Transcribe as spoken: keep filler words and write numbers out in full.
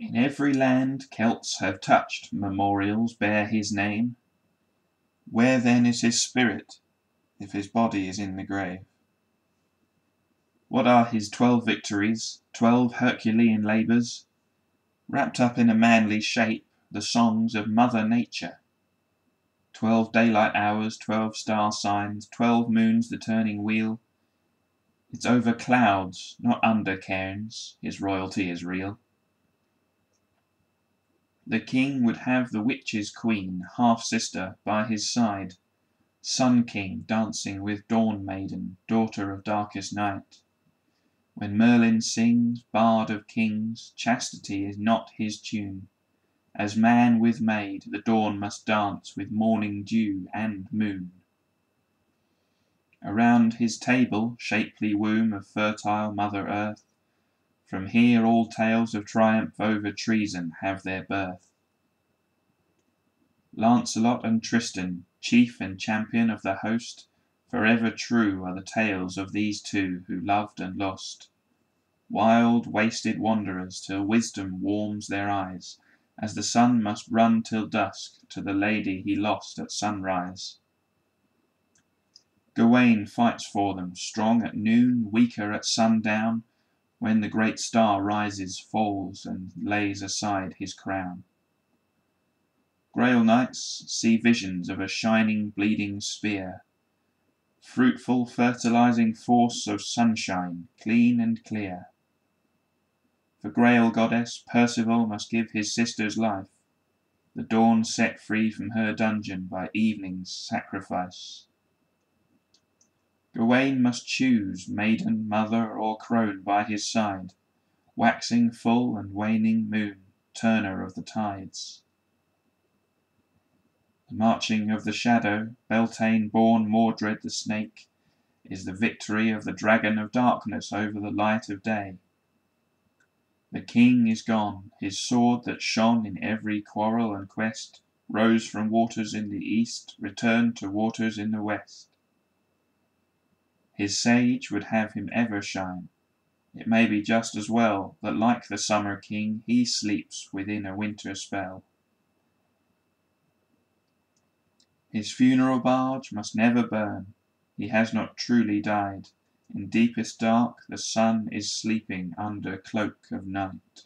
In every land Celts have touched, memorials bear his name. Where then is his spirit, if his body is in the grave? What are his twelve victories, twelve Herculean labours, wrapped up in a manly shape, the songs of Mother Nature? Twelve daylight hours, twelve star signs, twelve moons the turning wheel. It's over clouds, not under cairns, his royalty is real. The king would have the witch's queen, half-sister, by his side, sun-king dancing with dawn-maiden, daughter of darkest night. When Merlin sings, bard of kings, chastity is not his tune. As man with maid, the dawn must dance with morning dew and moon. Around his table, shapely womb of fertile Mother Earth, from here all tales of triumph over treason have their birth. Lancelot and Tristan, chief and champion of the host, forever true are the tales of these two who loved and lost. Wild, wasted wanderers till wisdom warms their eyes, as the sun must run till dusk to the lady he lost at sunrise. Gawain fights for them, strong at noon, weaker at sundown, when the great star rises, falls, and lays aside his crown. Grail knights see visions of a shining, bleeding spear, fruitful, fertilizing force of sunshine, clean and clear. For Grail goddess, Percival must give his sister's life, the dawn set free from her dungeon by evening's sacrifice. Gawain must choose maiden, mother, or crone by his side, waxing full and waning moon, turner of the tides. The marching of the shadow, Beltane-born Mordred the snake, is the victory of the dragon of darkness over the light of day. The king is gone, his sword that shone in every quarrel and quest, rose from waters in the east, returned to waters in the west. His sage would have him ever shine. It may be just as well that, like the summer king, he sleeps within a winter spell. His funeral barge must never burn. He has not truly died. In deepest dark the sun is sleeping under cloak of night.